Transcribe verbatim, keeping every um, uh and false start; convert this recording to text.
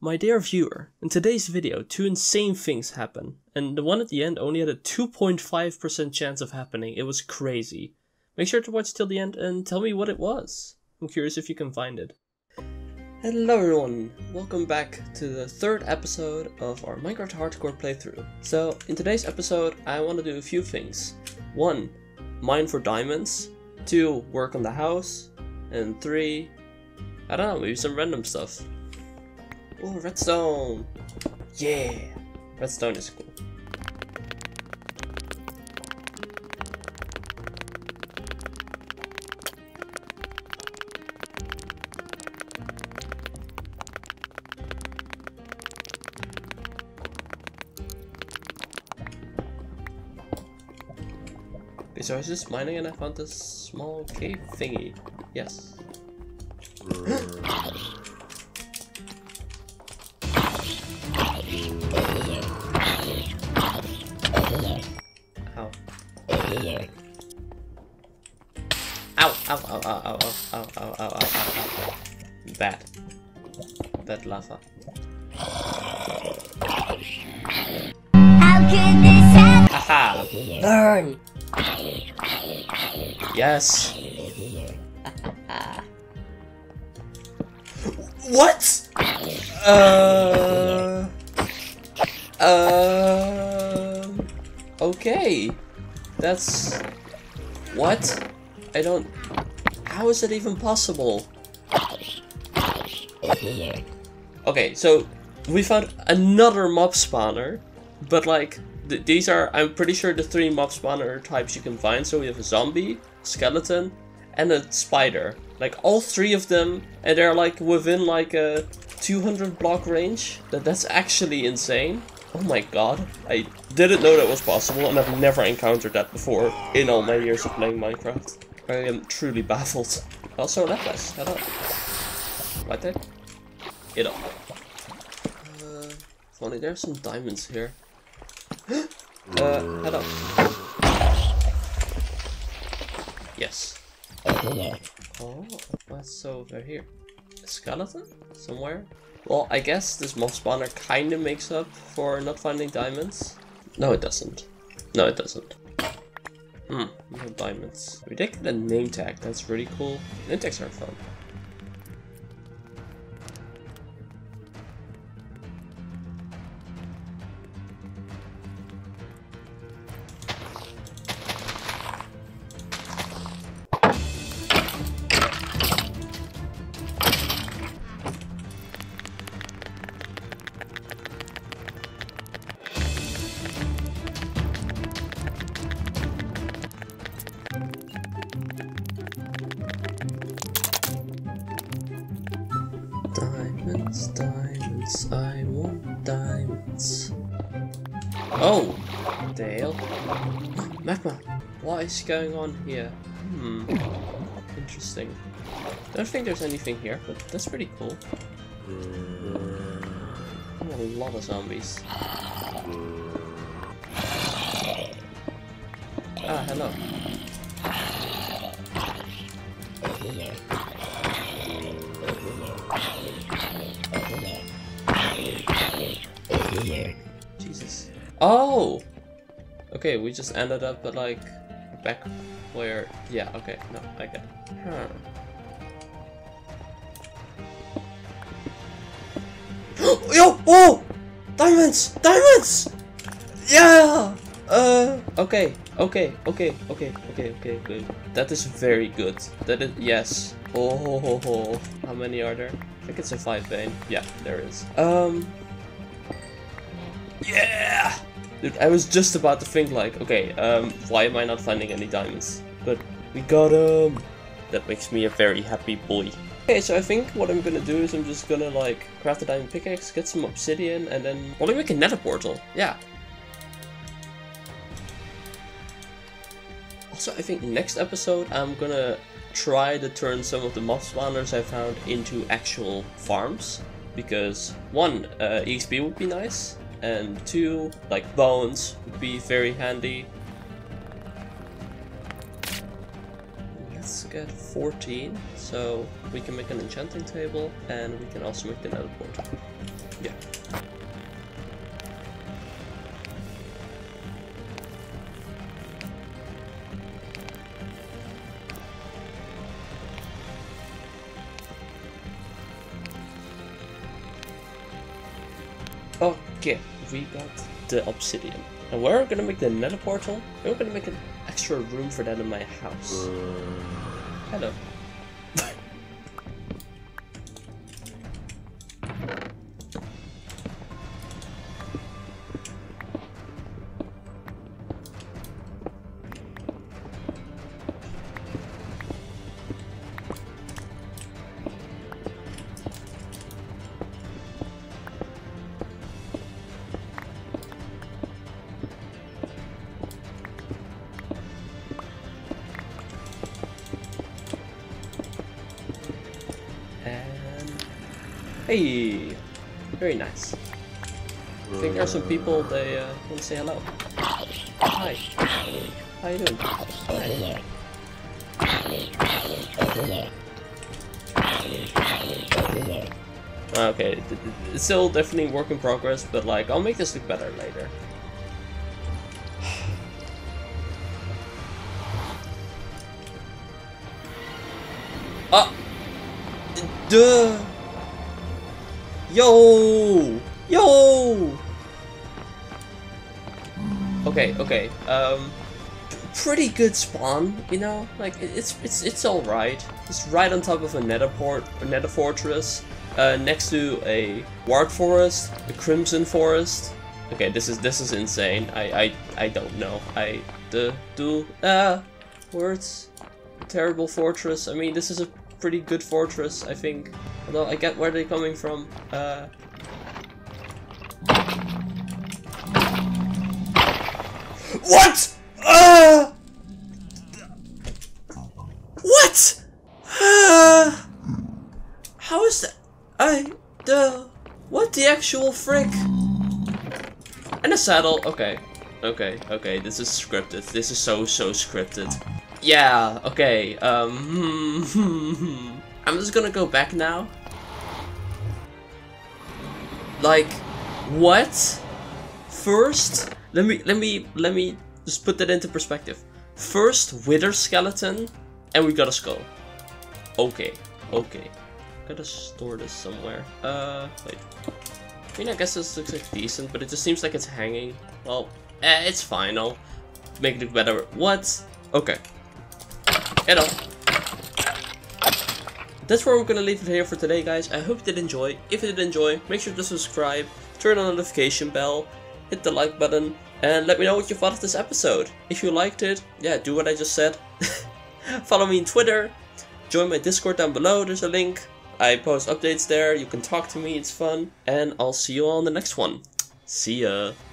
My dear viewer, in today's video two insane things happen, and the one at the end only had a two point five percent chance of happening. It was crazy. Make sure to watch till the end and tell me what it was. I'm curious if you can find it. Hello everyone, welcome back to the third episode of our Minecraft Hardcore playthrough. So in today's episode I want to do a few things. One, mine for diamonds. Two, work on the house. And three, I don't know, maybe some random stuff. Oh, redstone! Yeah! Redstone is cool. Okay, so I was just mining and I found this small cave thingy. Yes. Ow, ow, ow, ow, ow, ow, ow, ow, ow, ow, bad. Bad lava. How could this happen? Aha! Burn! Yes! What?! Uh... Uh... Okay. That's... What? I don't... How is that even possible? Okay, so we found another mob spawner, but like, th these are, I'm pretty sure, the three mob spawner types you can find. So we have a zombie, skeleton, and a spider. Like all three of them, and they're like within like a two hundred block range. That That's actually insane. Oh my god, I didn't know that was possible, and I've never encountered that before in all my years of playing Minecraft. I am truly baffled. Also, that place. Hello. Right there. It up. Uh, funny, there are some diamonds here. uh, hello. Yes. Oh, what's over here? A skeleton? Somewhere? Well, I guess this mob spawner kinda makes up for not finding diamonds. No, it doesn't. No, it doesn't. Hmm, no diamonds. We did get a name tag, that's really cool. Name tags are fun. Diamonds, diamonds, I want diamonds. Oh! Dale. Magma! What is going on here? Hmm. Interesting. I don't think there's anything here, but that's pretty cool. I'm a lot of zombies. Ah, hello. Jesus. Oh! Okay, we just ended up at like back where. Yeah, okay, no, I get it. Huh. Yo! Oh! Diamonds! Diamonds! Yeah! Uh, okay, okay, okay, okay, okay, okay, good. That is very good. That is, yes. Oh, ho, ho, ho. How many are there? I think it's a five vein. Yeah, there is. Um. Yeah! Dude, I was just about to think like, okay, um, why am I not finding any diamonds? But we got them! That makes me a very happy boy. Okay, so I think what I'm gonna do is I'm just gonna like, craft a diamond pickaxe, get some obsidian, and then... Well, we make a nether portal, yeah. Also, I think next episode I'm gonna try to turn some of the mob spawners I found into actual farms. Because, one, uh, E X P would be nice. And two, like bones would be very handy. Let's get fourteen, so we can make an enchanting table, and we can also make the nether portal. Okay, we got the obsidian. And we're gonna make the nether portal. And we're gonna make an extra room for that in my house. Hello. Hey, very nice. I think there are some people. They uh, want to say hello. Hi. How you doing? Hi. Okay, it's still definitely work in progress, but like I'll make this look better later. Ah, duh. Yo! Yo! Okay, okay. Um, pretty good spawn, you know. Like it's it's it's all right. It's right on top of a nether port, a nether fortress, uh, next to a ward forest, a crimson forest. Okay, this is this is insane. I I I don't know. I the do ah words. Terrible fortress. I mean, this is a pretty good fortress, I think. Although I get where they're coming from. Uh... What? Uh... What? Uh... How is that? I the what the actual frick? And a saddle. Okay, okay, okay. This is scripted. This is so so scripted. Yeah. Okay. Um. I'm just gonna go back now. Like, what? First, let me let me let me just put that into perspective. First, wither skeleton, and we got a skull. Okay, okay. Gotta store this somewhere. Uh, wait. I mean, I guess this looks like decent, but it just seems like it's hanging. Well, eh, it's fine. I'll make it look better. What? Okay. Hello. That's where we're gonna leave it here for today, guys. I hope you did enjoy. If you did enjoy, make sure to subscribe, turn on the notification bell, hit the like button, and let me know what you thought of this episode. If you liked it, yeah, do what I just said. Follow me on Twitter, join my Discord down below, there's a link. I post updates there, you can talk to me, it's fun, and I'll see you all in the next one. See ya.